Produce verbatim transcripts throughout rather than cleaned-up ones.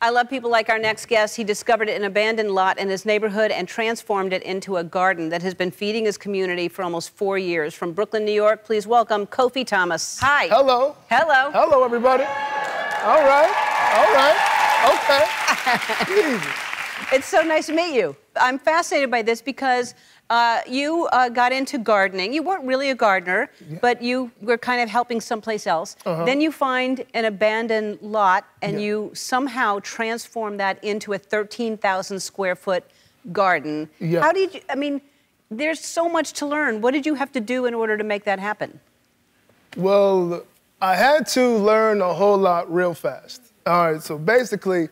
I love people like our next guest. He discovered an abandoned lot in his neighborhood and transformed it into a garden that has been feeding his community for almost four years. From Brooklyn, New York, please welcome Kofi Thomas. Hi. Hello. Hello. Hello, everybody. All right. All right. Okay. It's so nice to meet you. I'm fascinated by this because uh, you uh, got into gardening. You weren't really a gardener, yeah. but you were kind of helping someplace else. Uh-huh. Then you find an abandoned lot, and yeah. you somehow transform that into a thirteen thousand square foot garden. Yeah. How did you, I mean, there's so much to learn. What did you have to do in order to make that happen? Well, I had to learn a whole lot real fast. All right, so basically,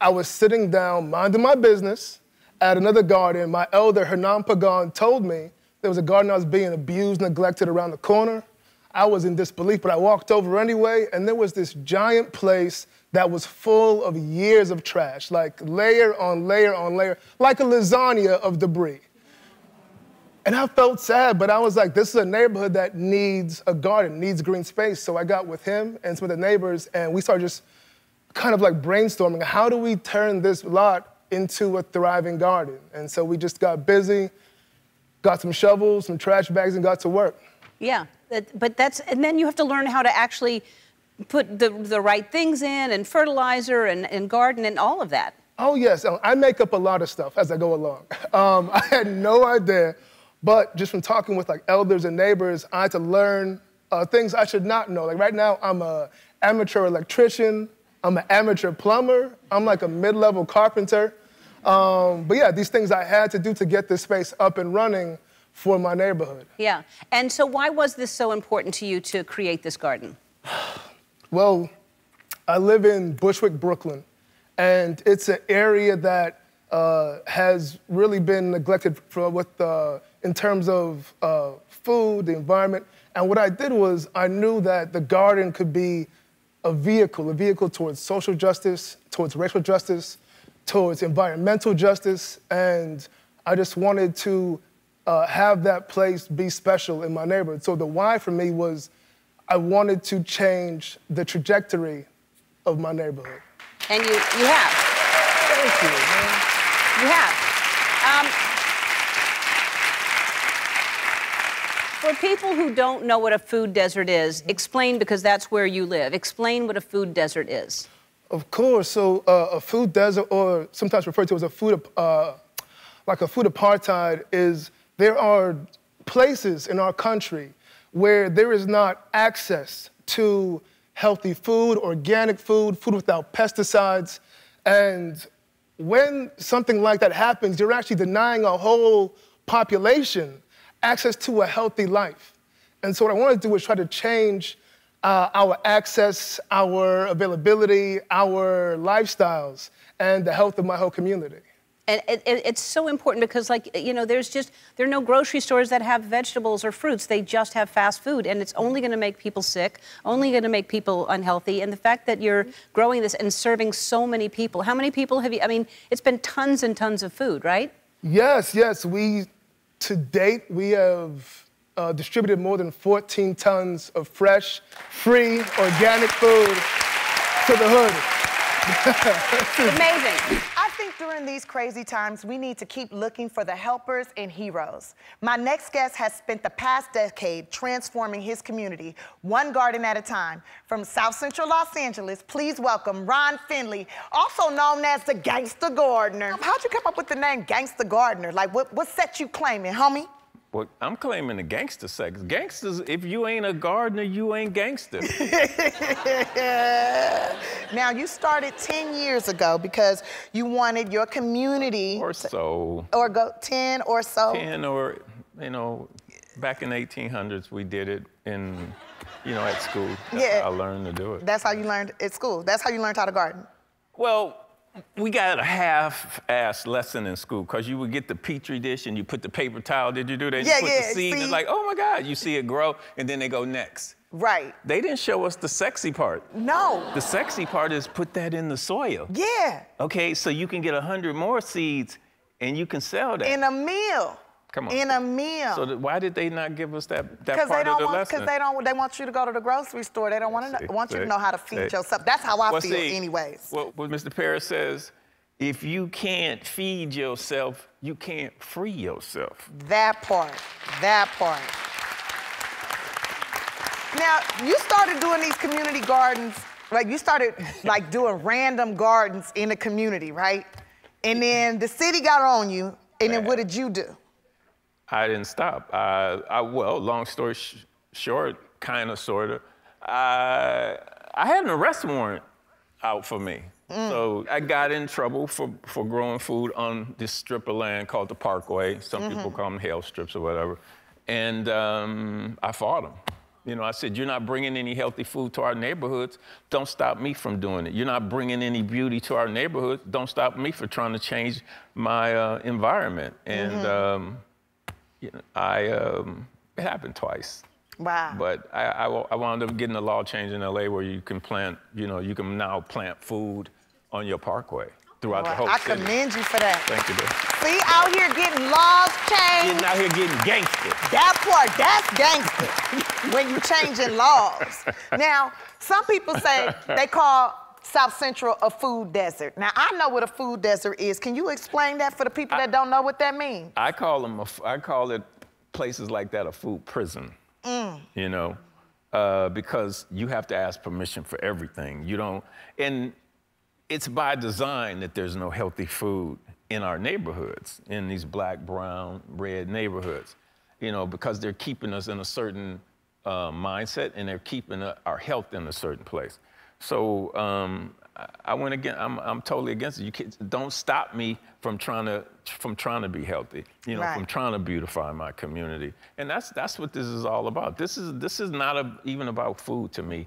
I was sitting down, minding my business, at another garden. My elder, Hernan Pagan, told me there was a garden that was being abused, neglected around the corner. I was in disbelief, but I walked over anyway, and there was this giant place that was full of years of trash, like layer on layer on layer, like a lasagna of debris. And I felt sad, but I was like, this is a neighborhood that needs a garden, needs green space. So I got with him and some of the neighbors, and we started just kind of like brainstorming, how do we turn this lot into a thriving garden? And so we just got busy, got some shovels, some trash bags, and got to work. Yeah, but that's, and then you have to learn how to actually put the, the right things in, and fertilizer, and, and garden, and all of that. Oh, yes, I make up a lot of stuff as I go along. Um, I had no idea, but just from talking with like elders and neighbors, I had to learn uh, things I should not know. Like right now, I'm an amateur electrician, I'm an amateur plumber. I'm like a mid-level carpenter. Um, but yeah, these things I had to do to get this space up and running for my neighborhood. Yeah, and so why was this so important to you to create this garden? Well, I live in Bushwick, Brooklyn, and it's an area that uh, has really been neglected for, with, uh, in terms of uh, food, the environment. And what I did was I knew that the garden could be a vehicle, a vehicle towards social justice, towards racial justice, towards environmental justice, and I just wanted to uh, have that place be special in my neighborhood. So the why for me was I wanted to change the trajectory of my neighborhood. And you, you have. Thank you, man. You have. Um, For people who don't know what a food desert is, explain, because that's where you live. Explain what a food desert is. Of course. So uh, a food desert, or sometimes referred to as a food, uh, like a food apartheid, is there are places in our country where there is not access to healthy food, organic food, food without pesticides. And when something like that happens, you're actually denying a whole population access to a healthy life. And so what I wanted to do was try to change uh, our access, our availability, our lifestyles, and the health of my whole community. And it, it, it's so important because, like, you know, there's just, there are no grocery stores that have vegetables or fruits. They just have fast food, and it's only gonna make people sick, only gonna make people unhealthy. And the fact that you're growing this and serving so many people, how many people have you, I mean, it's been tons and tons of food, right? Yes, yes, we, to date, we have uh, distributed more than fourteen tons of fresh, free, organic food to the hood. Amazing. I think during these crazy times, we need to keep looking for the helpers and heroes. My next guest has spent the past decade transforming his community, one garden at a time. From South Central Los Angeles, please welcome Ron Finley, also known as the Gangsta Gardener. How'd you come up with the name Gangsta Gardener? Like, what, what set you claiming, homie? Well, I'm claiming the gangster sex. Gangsters, if you ain't a gardener, you ain't gangster. Now, you started ten years ago because you wanted your community... Or so. Or go ten or so. ten or, you know, back in the eighteen hundreds, we did it in, you know, at school. That's yeah. how I learned to do it. That's how you learned at school. That's how you learned how to garden. Well... We got a half-ass lesson in school because you would get the petri dish and you put the paper towel. Did you do that? Yeah, you put yeah, the seed, see? And it's like, oh my God, you see it grow, and then they go next. Right. They didn't show us the sexy part. No. The sexy part is put that in the soil. Yeah. Okay, so you can get a hundred more seeds and you can sell that. In a meal. Come on. In a meal. So th why did they not give us that, that part they don't of the want, lesson? Because they don't they want you to go to the grocery store. They don't want to know, want see, you to know how to feed see. yourself. That's how I well, feel see, anyways. Well, what Mister Parris says, if you can't feed yourself, you can't free yourself. That part, that part. Now, you started doing these community gardens, like you started like doing random gardens in the community, right? And then the city got on you, and then what did you do? I didn't stop. I, I well, long story sh short, kind of, sort of, I, I had an arrest warrant out for me. Mm. So I got in trouble for, for growing food on this strip of land called the Parkway. Some mm-hmm. people call them health strips or whatever. And um, I fought them. You know, I said, you're not bringing any healthy food to our neighborhoods. Don't stop me from doing it. You're not bringing any beauty to our neighborhoods. Don't stop me from trying to change my uh, environment. And mm-hmm. um, you know, I, um, it happened twice. Wow. But I, I, I wound up getting a law change in L A where you can plant, you know, you can now plant food on your parkway throughout well, the whole I city. I commend you for that. Thank you, babe. See, out here getting laws changed. Getting out here getting gangster. That part, that's gangster. When you're changing laws. Now, some people say they call South Central a food desert. Now, I know what a food desert is. Can you explain that for the people I, that don't know what that means? I call them, a, I call it places like that a food prison. Mm. You know, uh, because you have to ask permission for everything. You don't, and it's by design that there's no healthy food in our neighborhoods, in these black, brown, red neighborhoods, you know, because they're keeping us in a certain uh, mindset and they're keeping uh, our health in a certain place. So um, I, I went again. I'm, I'm totally against it. You can't, don't stop me from trying to from trying to be healthy. You know, right. from trying to beautify my community. And that's that's what this is all about. This is this is not a, even about food to me.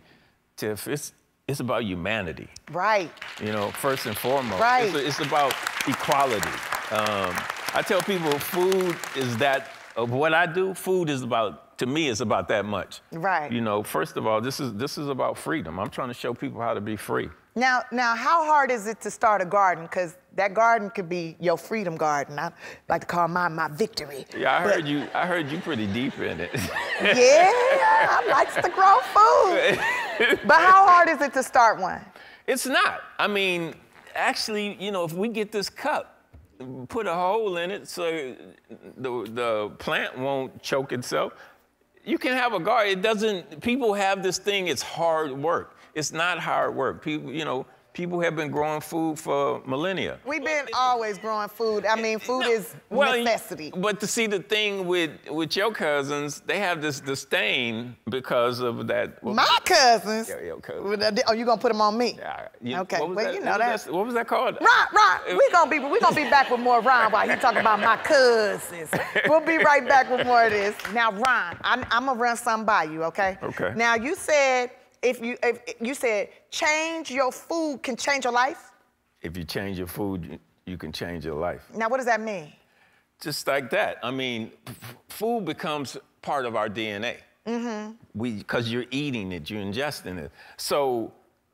Tiff, it's it's about humanity. Right. You know, first and foremost. Right. It's, it's about equality. Um, I tell people food is that, of what I do, food is about, to me, it's about that much. Right. You know, first of all, this is this is about freedom. I'm trying to show people how to be free. Now, now how hard is it to start a garden? Because that garden could be your freedom garden. I like to call mine my victory. Yeah, I but... heard you I heard you pretty deep in it. Yeah, I likes to grow food. But how hard is it to start one? It's not. I mean, actually, you know, if we get this cup, put a hole in it so the, the plant won't choke itself, you can have a garden. It doesn't, people have this thing, it's hard work. It's not hard work. People, you know, people have been growing food for millennia. We've been always growing food. I mean, food no, is well, necessity. But to see the thing with, with your cousins, they have this disdain because of that. Well, my cousins? Yo, yo, cousins. Oh, you gonna put them on me? Yeah, you, okay, well, that, you know what that. Was that. What was that called? Ron, Ron, we're gonna be, we gonna be back with more Ron while he talking about my cousins. We'll be right back with more of this. Now, Ron, I'm, I'm gonna run something by you, okay? Okay. Now, you said, If you if you said change your food can change your life? If you change your food, you, you can change your life. Now, what does that mean? Just like that. I mean, food becomes part of our D N A. Mm-hmm. We, because you're eating it, you're ingesting it. So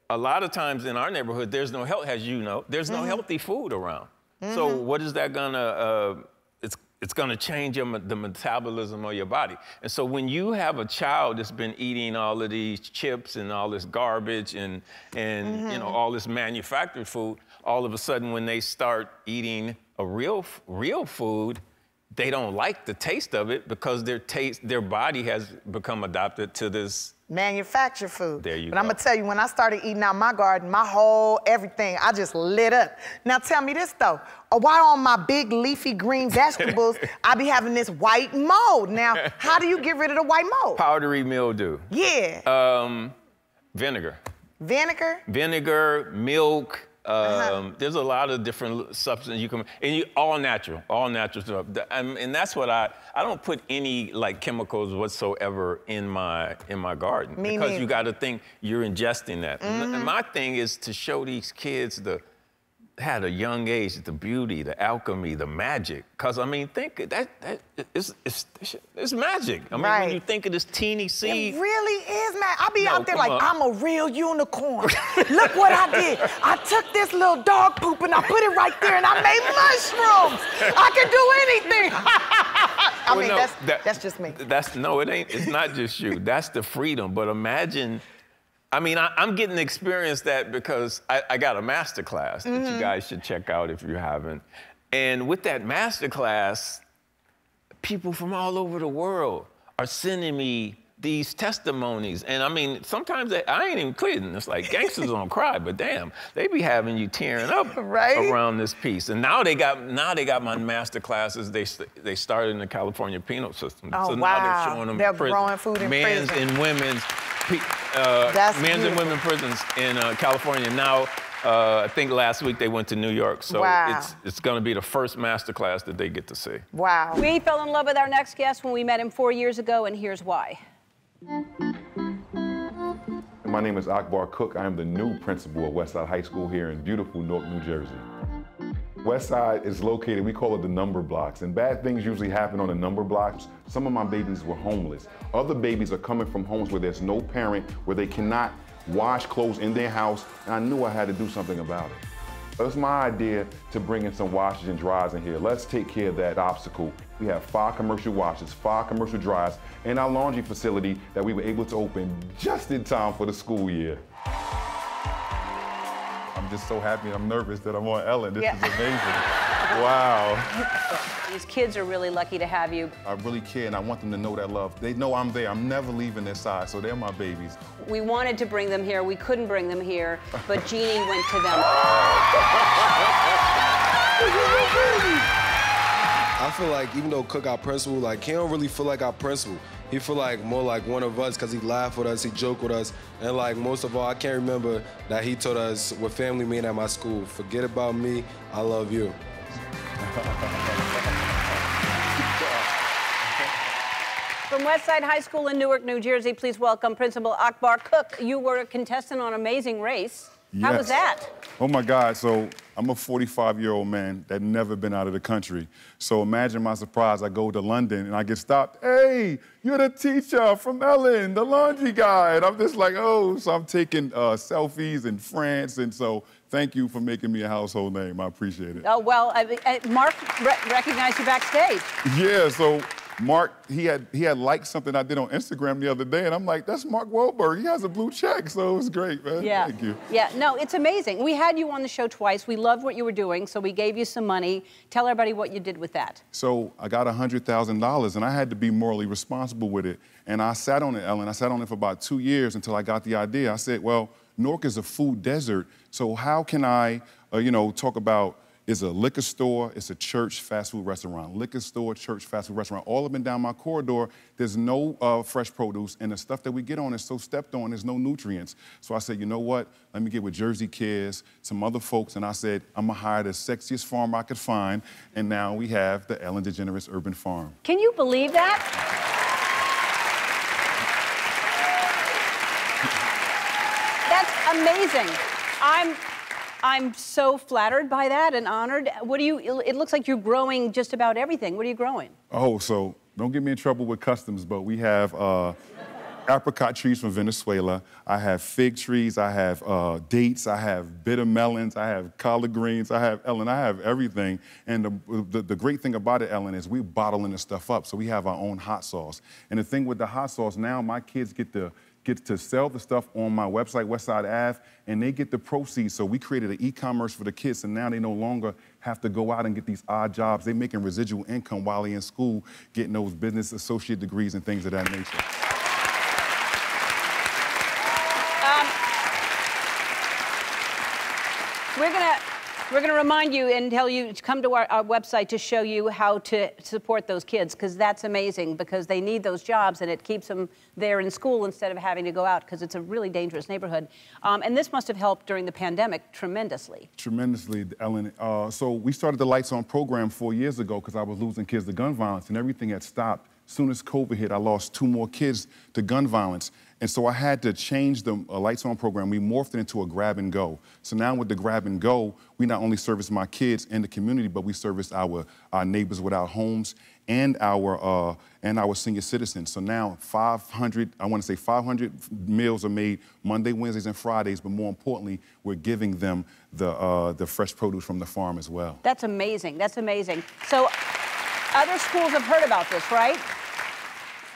a lot of times in our neighborhood, there's no health, as you know, there's no mm-hmm. healthy food around. Mm-hmm. So what is that gonna, uh, it's, it's gonna change your, the metabolism of your body. And so when you have a child that's been eating all of these chips and all this garbage and, and mm-hmm. you know, all this manufactured food, all of a sudden when they start eating a real, real food, they don't like the taste of it because their taste, their body has become adopted to this manufactured food. There you but go. But I'm gonna tell you, when I started eating out my garden, my whole everything, I just lit up. Now tell me this though, why on my big leafy green vegetables, I be having this white mold? Now, how do you get rid of the white mold? Powdery mildew. Yeah. Um, vinegar. Vinegar? Vinegar, milk. Um, uh-huh. There's a lot of different substances you can, and you all natural, all natural stuff. And that's what I, I don't put any like chemicals whatsoever in my in my garden. Me because neither. You got to think you're ingesting that. Mm-hmm. And my thing is to show these kids the, at a young age, the beauty, the alchemy, the magic. Because I mean, think that that it's it's, it's magic. I mean, right. when you think of this teeny seed, it really is magic. I be no, out there like on. I'm a real unicorn. Look what I did! I took this little dog poop and I put it right there, and I made mushrooms. I can do anything. I well, mean, no, that's, that, that's just me. That's, no, it ain't, it's not just you. That's the freedom. But imagine, I mean, I, I'm getting experience that because I, I got a master class mm-hmm. that you guys should check out if you haven't. And with that master class, people from all over the world are sending me these testimonies. And I mean, sometimes they, I ain't even kidding. It's like gangsters don't cry, but damn, they be having you tearing up right? around this piece. And now they got now they got my master classes. They they started in the California penal system. Oh, so wow. now they're showing them they're growing food in men's prison. and women's, uh, That's men's and women's prisons in uh, California. Now, uh, I think last week they went to New York. So wow. it's, it's gonna be the first master class that they get to see. Wow. We fell in love with our next guest when we met him four years ago, and here's why. My name is Akbar Cook. I am the new principal of Westside High School here in beautiful Newark, New Jersey. Westside is located, we call it the number blocks, and bad things usually happen on the number blocks. Some of my babies were homeless. Other babies are coming from homes where there's no parent, where they cannot wash clothes in their house, and I knew I had to do something about it. It's my idea to bring in some washes and dries in here. Let's take care of that obstacle. We have five commercial washes, five commercial dries, and our laundry facility that we were able to open just in time for the school year. I'm just so happy and I'm nervous that I'm on Ellen. This yeah. is amazing. Wow. These kids are really lucky to have you. I really care and I want them to know that love. They know I'm there. I'm never leaving their side, so they're my babies. We wanted to bring them here. We couldn't bring them here, but Jeannie went to them. I feel like even though Cook our principal, like he don't really feel like our principal. He feel like more like one of us because he laughed with us, he joked with us, and like most of all, I can't remember that he told us what family mean at my school. Forget about me, I love you. From Westside High School in Newark, New Jersey, please welcome Principal Akbar Cook. You were a contestant on Amazing Race. Yes. How was that? Oh my God, so I'm a forty-five-year-old man that never been out of the country. So imagine my surprise, I go to London and I get stopped. Hey, you're the teacher from Ellen, the laundry guy. And I'm just like, oh, so I'm taking uh, selfies in France. And so thank you for making me a household name. I appreciate it. Oh, well, I, I, Mark re recognized you backstage. Yeah, so Mark, he had he had liked something I did on Instagram the other day, and I'm like, that's Mark Wahlberg. He has a blue check, so it was great, man. Yeah. Thank you. Yeah, no, it's amazing. We had you on the show twice. We loved what you were doing, so we gave you some money. Tell everybody what you did with that. So I got one hundred thousand dollars, and I had to be morally responsible with it. And I sat on it, Ellen. I sat on it for about two years until I got the idea. I said, well, Newark is a food desert, so how can I, uh, you know, talk about it's a liquor store, it's a church fast food restaurant. Liquor store, church fast food restaurant. All up and down my corridor, there's no uh, fresh produce, and the stuff that we get on is so stepped on, there's no nutrients. So I said, you know what? Let me get with Jersey Cares, some other folks, and I said, I'm gonna hire the sexiest farmer I could find, and now we have the Ellen DeGeneres Urban Farm. Can you believe that? That's amazing. I'm... I'm so flattered by that and honored. What do you, it looks like you're growing just about everything. What are you growing? Oh, so don't get me in trouble with customs, but we have uh, apricot trees from Venezuela. I have fig trees, I have uh, dates, I have bitter melons, I have collard greens, I have, Ellen, I have everything. And the, the, the great thing about it, Ellen, is we're bottling this stuff up, so we have our own hot sauce. And the thing with the hot sauce, now my kids get the, get to sell the stuff on my website, Westside Ave, and they get the proceeds. So we created an e-commerce for the kids, and now they no longer have to go out and get these odd jobs. They're making residual income while they're in school, getting those business associate degrees and things of that nature. Um, we're gonna, we're gonna remind you and tell you to come to our, our website to show you how to support those kids, because that's amazing, because they need those jobs and it keeps them there in school instead of having to go out, because it's a really dangerous neighborhood. Um, and this must have helped during the pandemic tremendously. Tremendously, Ellen. Uh, so we started the Lights On program four years ago because I was losing kids to gun violence and everything had stopped. As soon as COVID hit, I lost two more kids to gun violence. And so I had to change the uh, Lights On program. We morphed it into a grab and go. So now with the grab and go, we not only service my kids and the community, but we service our, our neighbors without homes and our, uh, and our senior citizens. So now five hundred, I wanna say five hundred meals are made Monday, Wednesdays, and Fridays, but more importantly, we're giving them the, uh, the fresh produce from the farm as well. That's amazing, that's amazing. So. Other schools have heard about this, right?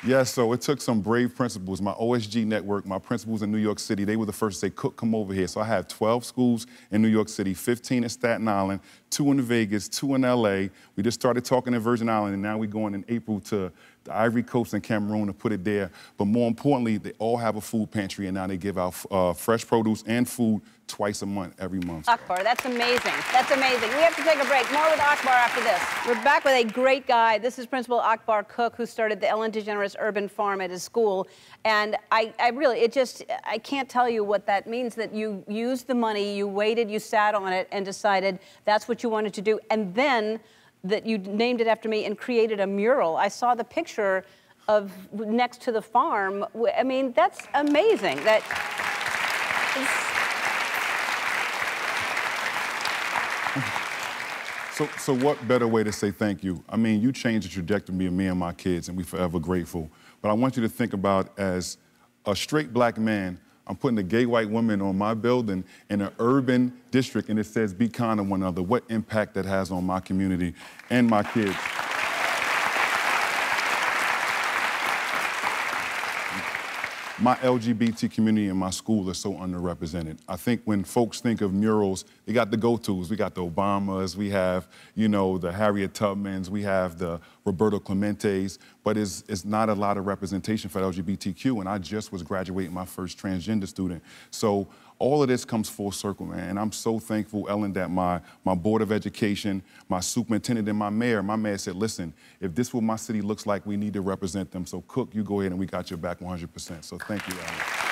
Yes, so it took some brave principals. My O S G network, my principals in New York City, they were the first to say, Cook, come over here. So I have twelve schools in New York City, fifteen in Staten Island, two in Vegas, two in L A. We just started talking in Virgin Island, and now we're going in April to the Ivory Coast and Cameroon to put it there. But more importantly, they all have a food pantry, and now they give out uh, fresh produce and food twice a month, every month. Akbar, that's amazing. That's amazing. We have to take a break. More with Akbar after this. We're back with a great guy. This is Principal Akbar Cook, who started the Ellen DeGeneres Urban Farm at his school. And I, I really, it just, I can't tell you what that means, that you used the money, you waited, you sat on it, and decided that's what you wanted to do. And then that you named it after me and created a mural. I saw the picture of next to the farm. I mean, that's amazing. That. Is, So, so what better way to say thank you? I mean, you changed the trajectory of me and my kids, and we're forever grateful. But I want you to think about, as a straight black man, I'm putting a gay white woman on my building in an urban district, and it says, be kind to one another. What impact that has on my community and my kids. My L G B T community and my school are so underrepresented. I think when folks think of murals, they got the go-tos. We got the Obamas, we have, you know, the Harriet Tubmans, we have the Roberto Clemente's, but it's, it's not a lot of representation for L G B T Q, and I just was graduating my first transgender student. So all of this comes full circle, man, and I'm so thankful, Ellen, that my, my board of education, my superintendent, and my mayor, my mayor said, listen, if this is what my city looks like, we need to represent them. So Cook, you go ahead, and we got your back one hundred percent. So thank you, Ellen.